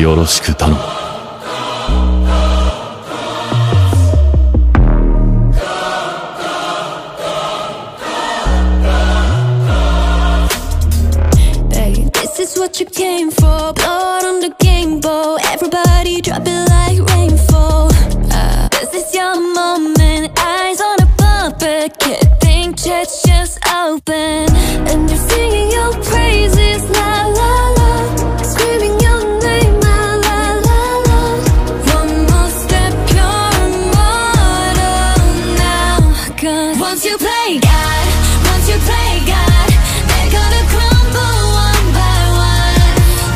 よろしく頼む。Baby, this is what you came for. Blood on the game ball. Everybody drop it like rainfall. This is your moment. Eyes on the bumper. Can't think, chest just open. And you're singing your praises. La la la. Screaming your name. La la la la. One more step, you're immortal now. 'Cause once you play God, once you play God, they're gonna crumble one by one.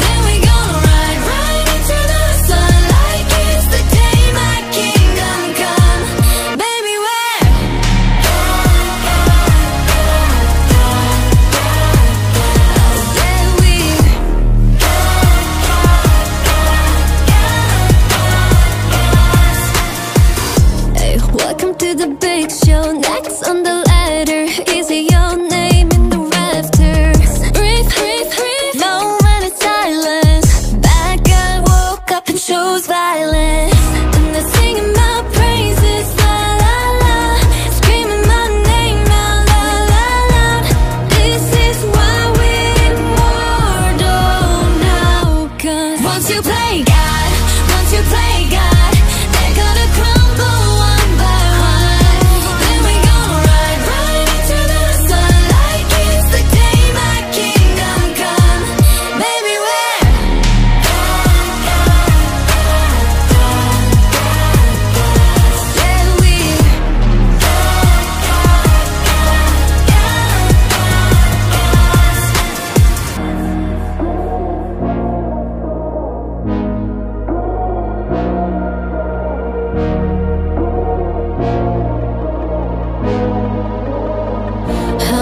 Then we gonna ride right into the sun like it's the day my kingdom come. Baby, where? Then we Hey, welcome to the big show. Next on the ladder is your name in the rafters. Riff, riff, riff. Moment of silence. Bad guy woke up and chose violence. And they're singing my praises. La la la. Screaming my name out la la la. This is why we're immortal now. 'Cause once you play God, once you play God, they're gonna crumble one by one. Then we gonna ride right into the sun like it's the day my kingdom come. Baby, where? Then we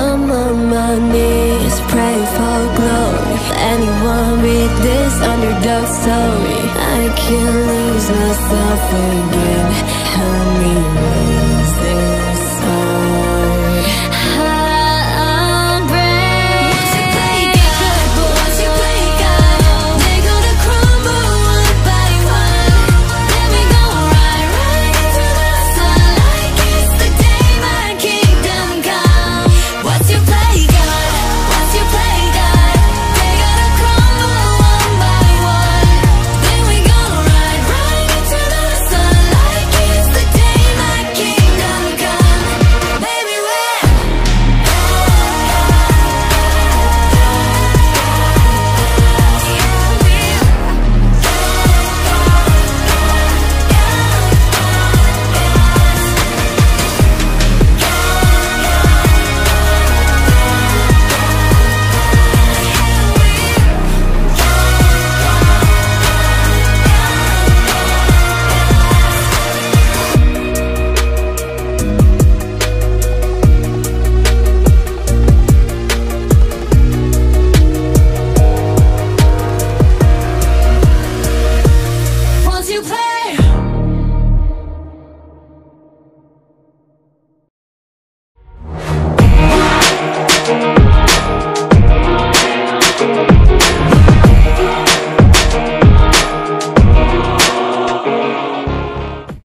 I'm on my knees, pray for glory. Anyone read this underdog story? I can't lose myself again. Help me raise this.